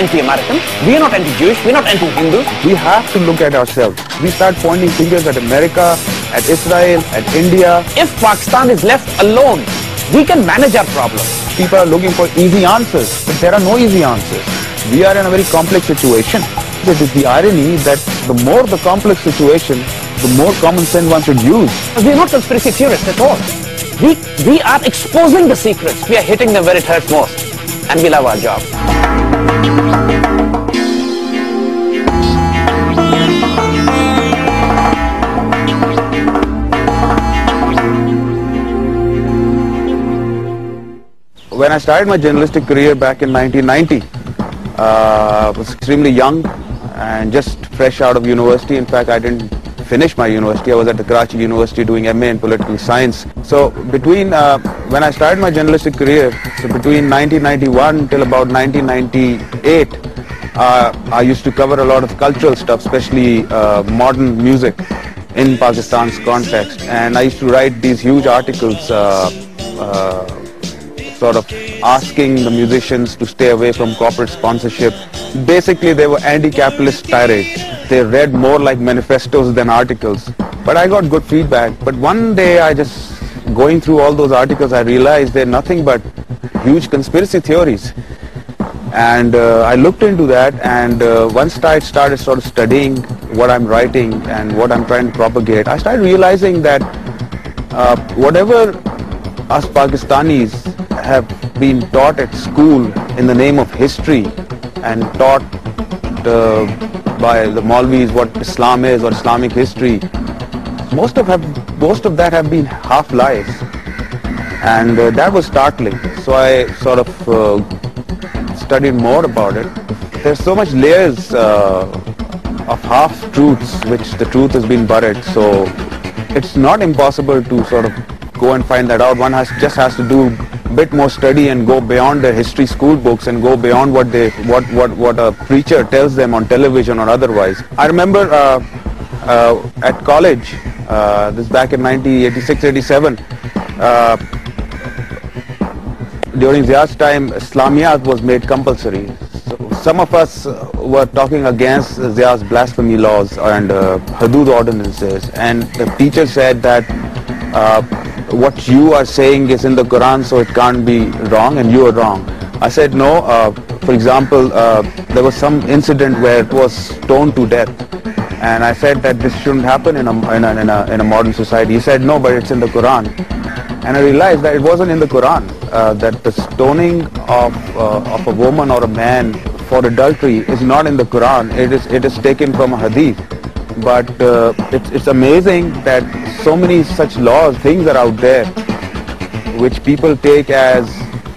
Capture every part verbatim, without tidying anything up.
anti-American, we are not anti-Jewish, we are not anti-Hindu. We have to look at ourselves. We start pointing fingers at America, at Israel, at India. If Pakistan is left alone, we can manage our problems. People are looking for easy answers, but there are no easy answers. We are in a very complex situation. It is the irony that the more the complex situation, the more common sense one should use. We are not conspiracy theorists at all. We, we are exposing the secrets. We are hitting them where it hurts most. And we love our job. When I started my journalistic career back in nineteen ninety, uh, I was extremely young and just fresh out of university. In fact, I didn't finish my university. I was at the Karachi University doing M A in political science. So between, uh, when I started my journalistic career, so between nineteen ninety-one till about nineteen ninety-eight, uh, I used to cover a lot of cultural stuff, especially uh, modern music in Pakistan's context. And I used to write these huge articles uh, uh, sort of asking the musicians to stay away from corporate sponsorship. Basically, they were anti-capitalist tirades. They read more like manifestos than articles. But I got good feedback. But one day, I just, going through all those articles, I realized they're nothing but huge conspiracy theories. And uh, I looked into that, and uh, once I started sort of studying what I'm writing and what I'm trying to propagate, I started realizing that uh, whatever us Pakistanis have been taught at school in the name of history and taught uh, by the Maulvis what Islam is or Islamic history, most of, have, most of that have been half-lies, and uh, that was startling. So I sort of uh, studied more about it. There's so much layers uh, of half-truths which the truth has been buried, so it's not impossible to sort of go and find that out. One has just has to do a bit more study and go beyond their history school books and go beyond what they what what what a preacher tells them on television or otherwise. I remember uh, uh, at college, uh, this back in nineteen eighty-six eighty-seven, uh, during Zia's time, Islamiyat was made compulsory. So some of us were talking against Zia's blasphemy laws and uh, Hudood ordinances, and the teacher said that uh, what you are saying is in the Quran, so it can't be wrong, and you are wrong. I said no. Uh, for example, uh, there was some incident where it was stoned to death, and I said that this shouldn't happen in a, in a, in a, in a modern society. He said no, but it's in the Quran. And I realized that it wasn't in the Quran, uh, that the stoning of, uh, of a woman or a man for adultery is not in the Quran. It is, it is taken from a hadith. But uh, it's, it's amazing that so many such laws, things are out there which people take as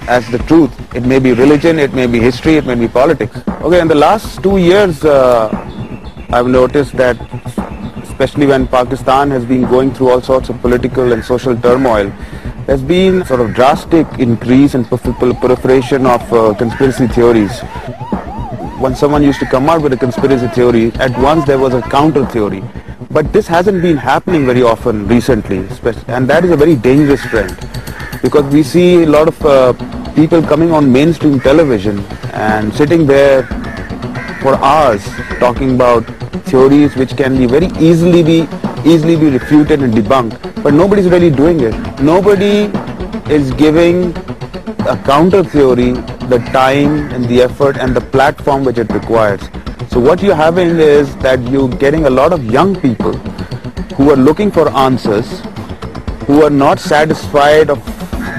as the truth. It may be religion, it may be history, it may be politics. Okay, in the last two years, uh, I've noticed that, especially when Pakistan has been going through all sorts of political and social turmoil, there's been sort of drastic increase in proliferation of uh, conspiracy theories. When someone used to come out with a conspiracy theory, at once there was a counter theory. But this hasn't been happening very often recently, and that is a very dangerous trend, because we see a lot of uh, people coming on mainstream television and sitting there for hours talking about theories which can be very easily be easily be refuted and debunked, but nobody's really doing it. Nobody is giving a counter theory the time and the effort and the platform which it requires. So what you're having is that you're getting a lot of young people who are looking for answers, who are not satisfied of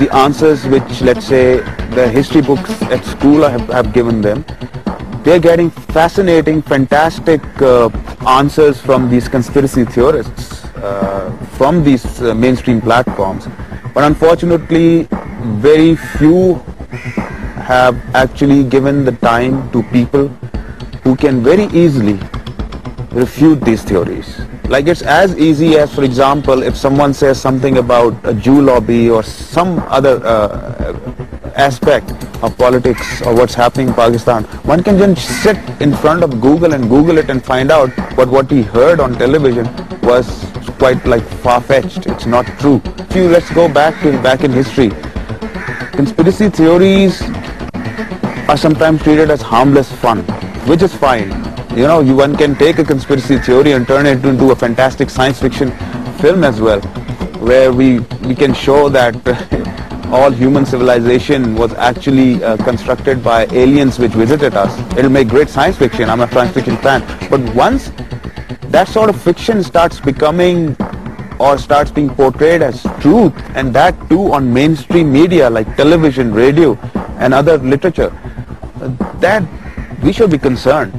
the answers which, let's say, the history books at school have, have given them. They're getting fascinating, fantastic uh, answers from these conspiracy theorists, uh, from these uh, mainstream platforms. But unfortunately, very few have actually given the time to people who can very easily refute these theories. Like, it's as easy as, for example, if someone says something about a Jew lobby or some other uh, aspect of politics or what's happening in Pakistan, one can just sit in front of Google and Google it and find out what what he heard on television was quite like far-fetched. It's not true. If you, let's go back to back in history, conspiracy theories are sometimes treated as harmless fun, which is fine. You know, you one can take a conspiracy theory and turn it into a fantastic science fiction film as well, where we, we can show that all human civilization was actually uh, constructed by aliens which visited us. It'll make great science fiction. I'm a science fiction fan. But once that sort of fiction starts becoming or starts being portrayed as truth, and that too on mainstream media like television, radio and other literature, that we should be concerned,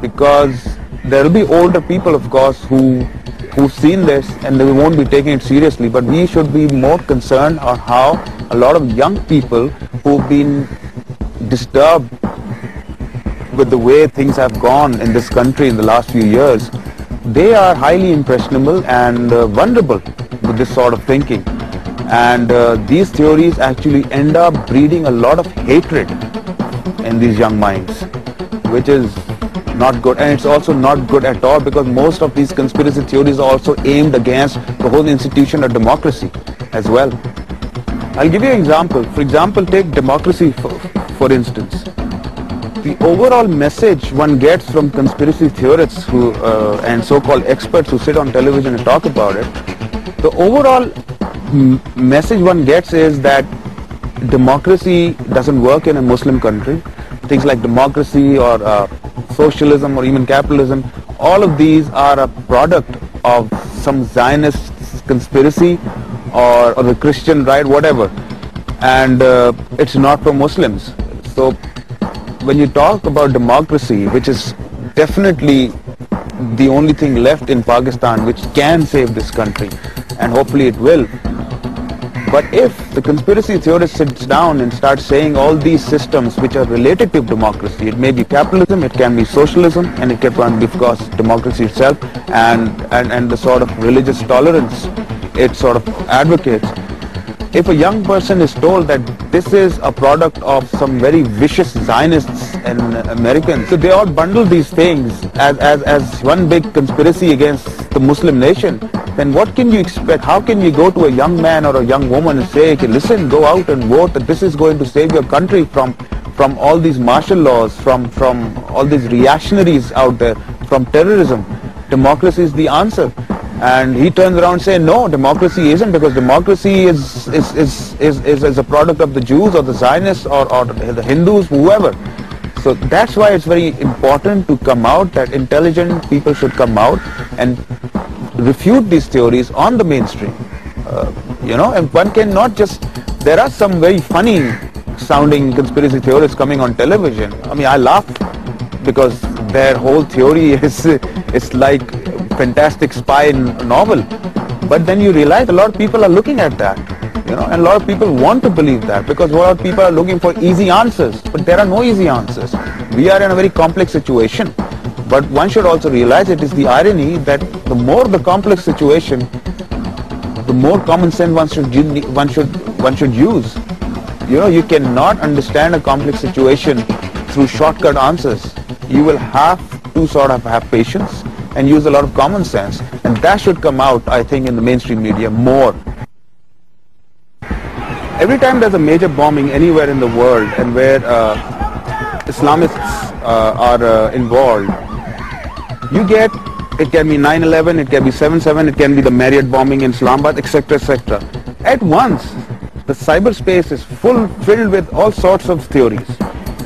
because there will be older people, of course, who who've seen this and they won't be taking it seriously. But we should be more concerned on how a lot of young people who've been disturbed with the way things have gone in this country in the last few years, they are highly impressionable and uh, vulnerable with this sort of thinking. And uh, these theories actually end up breeding a lot of hatred in these young minds, which is not good. And it's also not good at all, because most of these conspiracy theories are also aimed against the whole institution of democracy as well. I'll give you an example. For example, take democracy for, for instance. The overall message one gets from conspiracy theorists who uh, and so-called experts who sit on television and talk about it, the overall message one gets is that democracy doesn't work in a Muslim country. Things like democracy or uh, socialism or even capitalism, all of these are a product of some Zionist conspiracy or, or the Christian right, whatever, and uh, it's not for Muslims. So when you talk about democracy, which is definitely the only thing left in Pakistan which can save this country, and hopefully it will, but if the conspiracy theorist sits down and starts saying all these systems which are related to democracy, it may be capitalism, it can be socialism, and it can be, of course, democracy itself, and, and, and the sort of religious tolerance it sort of advocates, if a young person is told that this is a product of some very vicious Zionists and Americans, so they all bundle these things as, as, as one big conspiracy against the Muslim nation, then what can you expect? How can you go to a young man or a young woman and say, okay, listen, go out and vote, that this is going to save your country from, from all these martial laws, from, from all these reactionaries out there, from terrorism? Democracy is the answer. And he turns around and says, no, democracy isn't, because democracy is, is, is, is, is, is a product of the Jews or the Zionists or, or the Hindus, whoever. So that's why it's very important to come out, that intelligent people should come out and refute these theories on the mainstream. Uh, you know, and one cannot just, there are some very funny sounding conspiracy theorists coming on television. I mean, I laugh because their whole theory is, it's like fantastic spy novel, but then you realize a lot of people are looking at that, you know, and a lot of people want to believe that, because a lot of people are looking for easy answers, but there are no easy answers. We are in a very complex situation, but one should also realize it is the irony that the more the complex situation, the more common sense one should one should one should use. You know, you cannot understand a complex situation through shortcut answers. You will have to sort of have patience and use a lot of common sense, and that should come out, I think, in the mainstream media more. Every time there's a major bombing anywhere in the world and where uh, Islamists uh, are uh, involved, you get, it can be nine eleven, it can be seven seven, it can be the Marriott bombing in Islamabad, et cetera, et cetera. At once, the cyberspace is full, filled with all sorts of theories.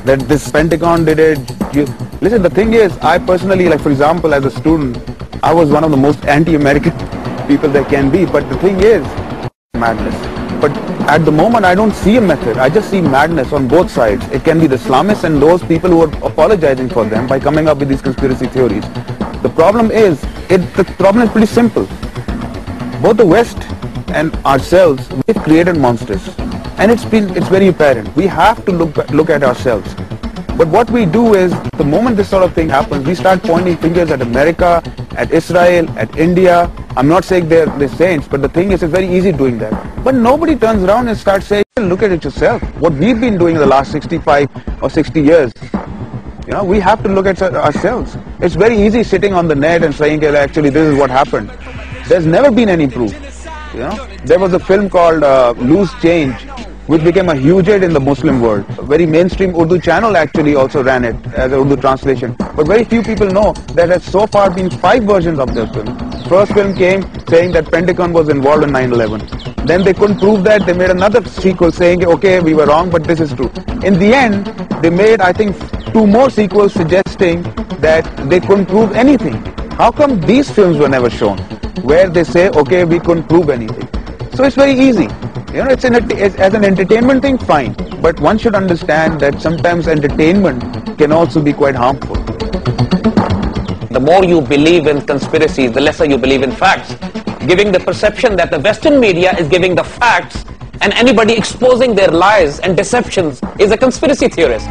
That this Pentagon did it. You, listen, the thing is, I personally, like for example, as a student, I was one of the most anti-American people there can be. But the thing is, madness. But at the moment, I don't see a method. I just see madness on both sides. It can be the Islamists and those people who are apologizing for them by coming up with these conspiracy theories. The problem is, it, the problem is pretty simple. Both the West and ourselves, we've created monsters. And it's been, it's very apparent. We have to look look at ourselves. But what we do is, the moment this sort of thing happens, we start pointing fingers at America, at Israel, at India. I'm not saying they're, they're saints, but the thing is, it's very easy doing that. But nobody turns around and starts saying, look at it yourself. What we've been doing in the last sixty-five or sixty years, you know, we have to look at ourselves. It's very easy sitting on the net and saying, actually, this is what happened. There's never been any proof, you know. There was a film called uh, Loose Change, which became a huge hit in the Muslim world. A very mainstream Urdu channel actually also ran it as an Urdu translation. But very few people know that there has so far been five versions of this film. First film came saying that Pentagon was involved in nine eleven. Then they couldn't prove that. They made another sequel saying, okay, we were wrong, but this is true. In the end, they made, I think, two more sequels suggesting that they couldn't prove anything. How come these films were never shown, where they say, okay, we couldn't prove anything? So it's very easy. You know, it's, an, it's as an entertainment thing, fine. But one should understand that sometimes entertainment can also be quite harmful. The more you believe in conspiracies, the lesser you believe in facts. Giving the perception that the Western media is giving the facts, and anybody exposing their lies and deceptions is a conspiracy theorist.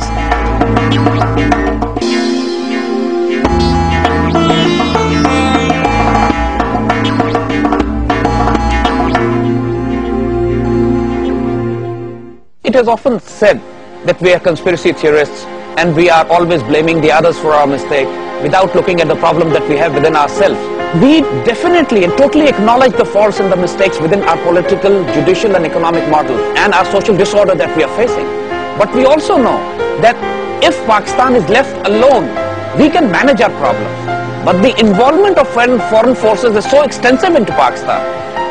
It is often said that we are conspiracy theorists and we are always blaming the others for our mistake without looking at the problem that we have within ourselves. We definitely and totally acknowledge the faults and the mistakes within our political, judicial and economic model and our social disorder that we are facing. But we also know that if Pakistan is left alone, we can manage our problems. But the involvement of foreign forces is so extensive into Pakistan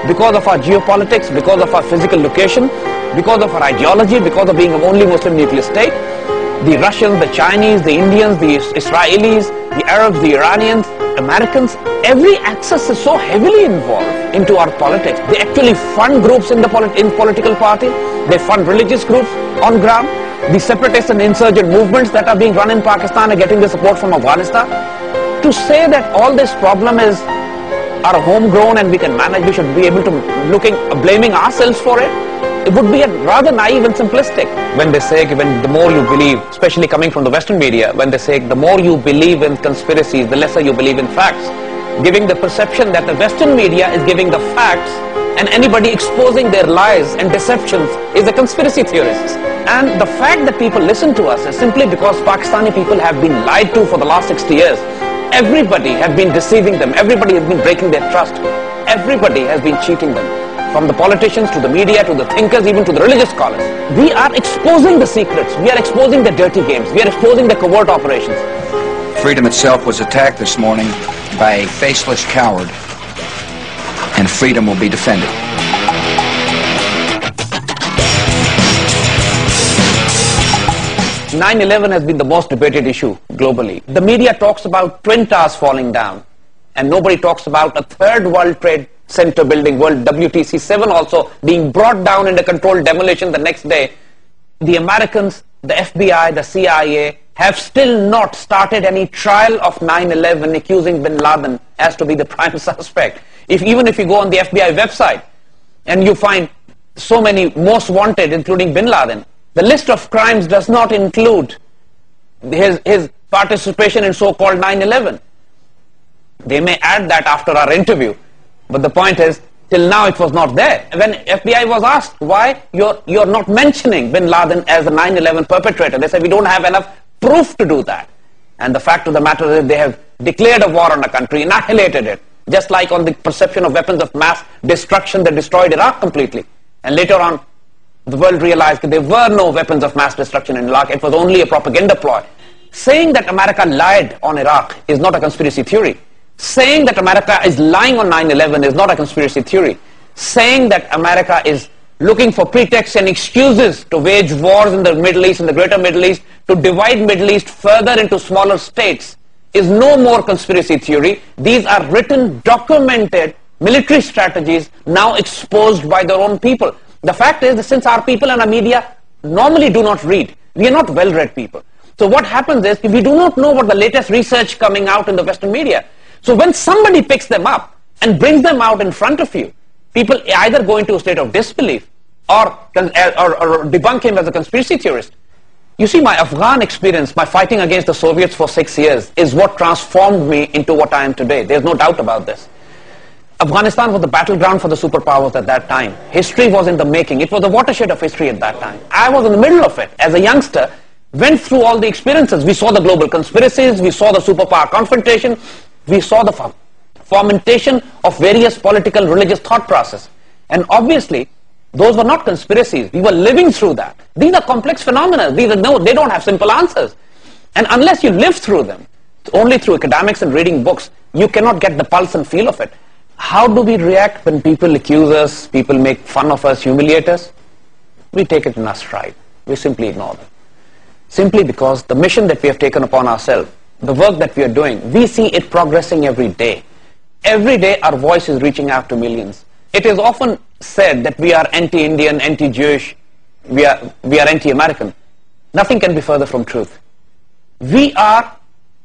because of our geopolitics, because of our physical location, because of our ideology, because of being the only Muslim nuclear state, the Russians, the Chinese, the Indians, the Israelis, the Arabs, the Iranians, Americans, every axis is so heavily involved into our politics. They actually fund groups in the polit in political party, they fund religious groups on ground. The separatist and insurgent movements that are being run in Pakistan are getting the support from Afghanistan. To say that all this problem is our homegrown and we can manage, we should be able to looking, blaming ourselves for it, it would be rather naive and simplistic. When they say, when the more you believe, especially coming from the Western media, when they say the more you believe in conspiracies, the lesser you believe in facts, giving the perception that the Western media is giving the facts and anybody exposing their lies and deceptions is a conspiracy theorist. And the fact that people listen to us is simply because Pakistani people have been lied to for the last sixty years. Everybody has been deceiving them. Everybody has been breaking their trust. Everybody has been cheating them. From the politicians to the media to the thinkers, even to the religious scholars. We are exposing the secrets, we are exposing the dirty games, we are exposing the covert operations. Freedom itself was attacked this morning by a faceless coward, and freedom will be defended. nine eleven has been the most debated issue globally. The media talks about twin towers falling down, and nobody talks about a third World Trade Center building, World W T C seven also being brought down into controlled demolition the next day. The Americans, the F B I, the C I A have still not started any trial of nine eleven accusing bin Laden as to be the prime suspect. If even if you go on the F B I website and you find so many most wanted including bin Laden, the list of crimes does not include his, his participation in so-called nine eleven. They may add that after our interview. But the point is, till now it was not there. When F B I was asked, why you're, you're not mentioning bin Laden as the nine eleven perpetrator, they said, we don't have enough proof to do that. And the fact of the matter is, they have declared a war on a country, annihilated it, just like on the perception of weapons of mass destruction that destroyed Iraq completely. And later on, the world realized that there were no weapons of mass destruction in Iraq. It was only a propaganda ploy. Saying that America lied on Iraq is not a conspiracy theory. Saying that America is lying on nine eleven is not a conspiracy theory. Saying that America is looking for pretexts and excuses to wage wars in the Middle East, in the greater Middle East, to divide Middle East further into smaller states is no more conspiracy theory. These are written, documented military strategies now exposed by their own people. The fact is that since our people and our media normally do not read, we are not well-read people. So what happens is we do not know what the latest research coming out in the Western media. So when somebody picks them up and brings them out in front of you, people either go into a state of disbelief or, or, or debunk him as a conspiracy theorist. You see, my Afghan experience, my fighting against the Soviets for six years is what transformed me into what I am today. There's no doubt about this. Afghanistan was the battleground for the superpowers at that time. History was in the making. It was a watershed of history at that time. I was in the middle of it as a youngster, went through all the experiences. We saw the global conspiracies, we saw the superpower confrontation, we saw the fermentation of various political religious thought process. And obviously, Those were not conspiracies. We were living through that. These are complex phenomena. These are no, they don't have simple answers. And unless you live through them, only through academics and reading books, you cannot get the pulse and feel of it. How do we react when people accuse us, people make fun of us, humiliate us? We take it in our stride. We simply ignore them. Simply because the mission that we have taken upon ourselves, the work that we are doing, we see it progressing every day. Every day our voice is reaching out to millions. It is often said that we are anti-Indian, anti-Jewish, we are, we are anti-American. Nothing can be further from truth. We are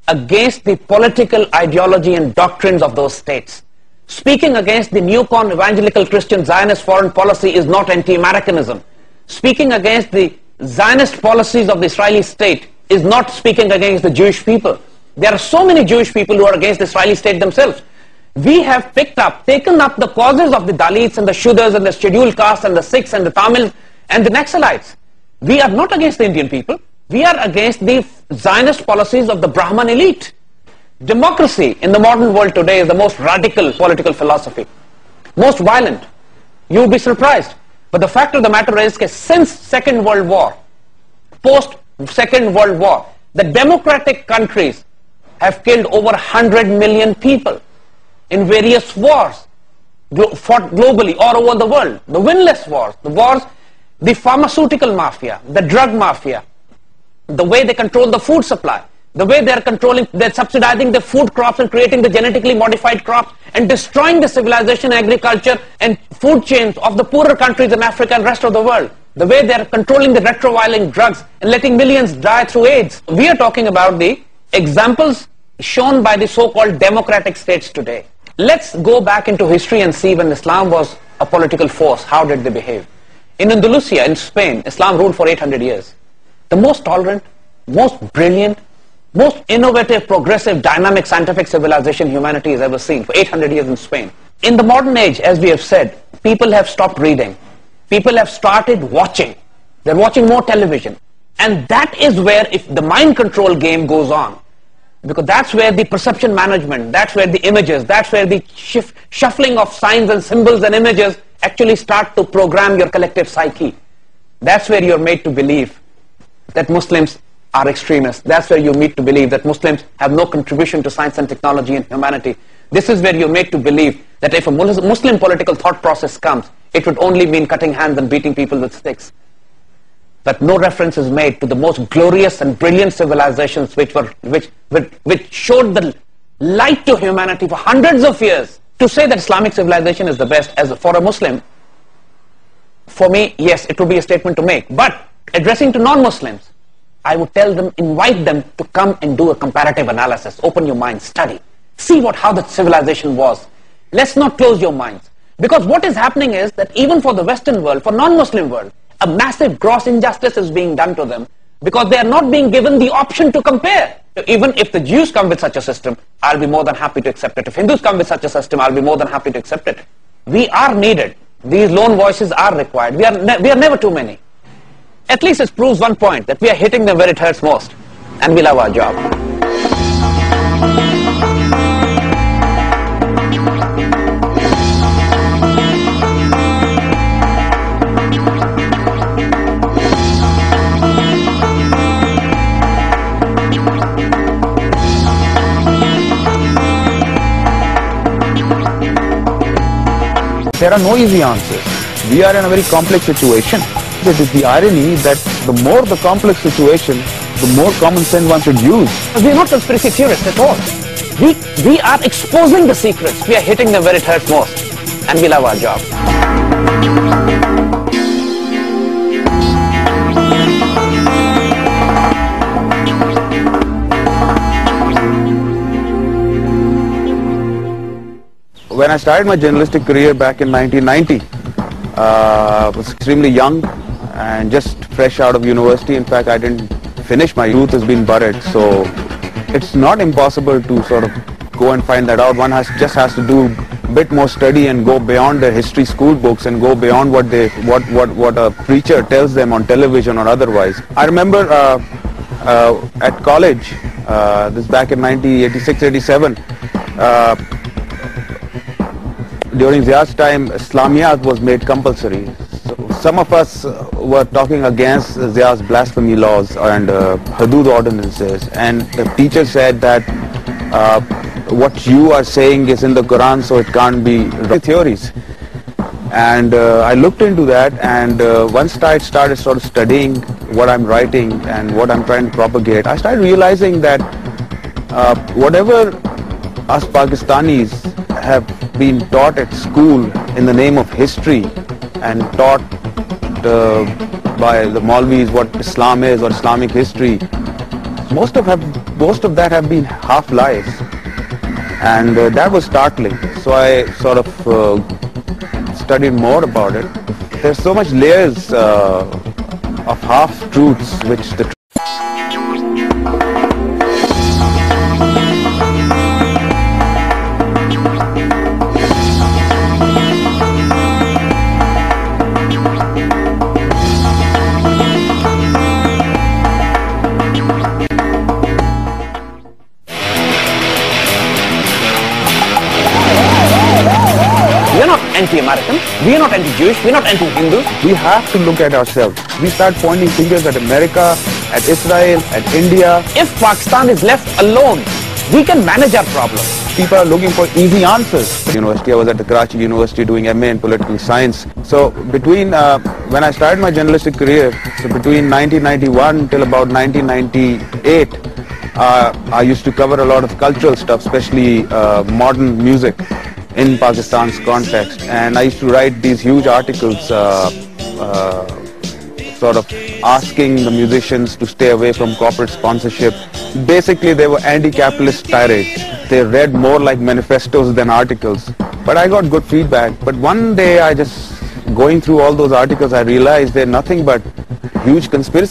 against the political ideology and doctrines of those states. Speaking against the neocon evangelical Christian Zionist foreign policy is not anti-Americanism. Speaking against the Zionist policies of the Israeli state is not speaking against the Jewish people. There are so many Jewish people who are against the Israeli state themselves. We have picked up, taken up the causes of the Dalits and the Shudders and the scheduled castes and the Sikhs and the Tamils and the Naxalites. We are not against the Indian people. We are against the Zionist policies of the Brahman elite. Democracy in the modern world today is the most radical political philosophy, most violent. You'll be surprised. But the fact of the matter is that since Second World War, post Second World War, the democratic countries have killed over one hundred million people in various wars, fought globally all over the world. The winless wars, the wars, the pharmaceutical mafia, the drug mafia, the way they control the food supply, the way they are controlling, they are subsidizing the food crops and creating the genetically modified crops and destroying the civilization, agriculture and food chains of the poorer countries in Africa and rest of the world. The way they are controlling the retroviral drugs and letting millions die through AIDS. We are talking about the examples shown by the so-called democratic states today. Let's go back into history and see when Islam was a political force, how did they behave? In Andalusia, in Spain, Islam ruled for eight hundred years. The most tolerant, most brilliant, most innovative, progressive, dynamic, scientific civilization humanity has ever seen for eight hundred years in Spain. In the modern age, as we have said, people have stopped reading. People have started watching. They're watching more television. And that is where if the mind control game goes on. Because that's where the perception management, that's where the images, that's where the shif- shuffling of signs and symbols and images actually start to program your collective psyche. That's where you're made to believe that Muslims are extremists. That's where you meet to believe that Muslims have no contribution to science and technology and humanity. This is where you're made to believe that if a Muslim political thought process comes, it would only mean cutting hands and beating people with sticks. But no reference is made to the most glorious and brilliant civilizations which were which which, which showed the light to humanity for hundreds of years. To say that Islamic civilization is the best as a, for a Muslim, for me, yes, it would be a statement to make. But addressing to non-Muslims, I would tell them, invite them to come and do a comparative analysis. Open your mind, study. See what how the civilization was. Let's not close your minds. Because what is happening is that even for the Western world, for non-Muslim world, a massive gross injustice is being done to them because they are not being given the option to compare. Even if the Jews come with such a system, I'll be more than happy to accept it. If Hindus come with such a system, I'll be more than happy to accept it. We are needed. These lone voices are required. We are, ne we are never too many. At least it proves one point, that we are hitting them where it hurts most, and we love our job. There are no easy answers. We are in a very complex situation. It is the irony that the more the complex situation, the more common sense one should use. We are not conspiracy theorists at all. We, we are exposing the secrets. We are hitting them where it hurts most. And we love our job. When I started my journalistic career back in nineteen ninety, uh, I was extremely young. And just fresh out of university, in fact, I didn't finish. My youth has been buried, so it's not impossible to sort of go and find that out. One has, just has to do a bit more study and go beyond their history school books and go beyond what they, what, what, what a preacher tells them on television or otherwise. I remember uh, uh, at college, uh, this back in nineteen eighty-six eighty-seven, uh, during Zia's time, Islamiyat was made compulsory. So some of us were talking against Zia's blasphemy laws and uh, Hudood ordinances, and the teacher said that uh, what you are saying is in the Quran, so it can't be theories. And uh, I looked into that, and uh, once I started sort of studying what I'm writing and what I'm trying to propagate, I started realizing that uh, whatever us Pakistanis have been taught at school in the name of history and taught uh, by the Maulvis what Islam is or Islamic history, most of, have, most of that have been half-lies, and uh, that was startling. So I sort of uh, studied more about it. There's so much layers uh, of half-truths which the anti-Americans, we are not anti-Jewish, we are not anti-Hindus. We have to look at ourselves. We start pointing fingers at America, at Israel, at India. If Pakistan is left alone, we can manage our problems. People are looking for easy answers. University, I was at the Karachi University doing M A in political science. So between, uh, when I started my journalistic career, so between nineteen ninety-one till about nineteen ninety-eight, uh, I used to cover a lot of cultural stuff, especially uh, modern music in Pakistan's context, and I used to write these huge articles uh, uh, sort of asking the musicians to stay away from corporate sponsorship. Basically they were anti-capitalist tirades. They read more like manifestos than articles, but I got good feedback. But one day I just going through all those articles, I realized they're nothing but huge conspiracies.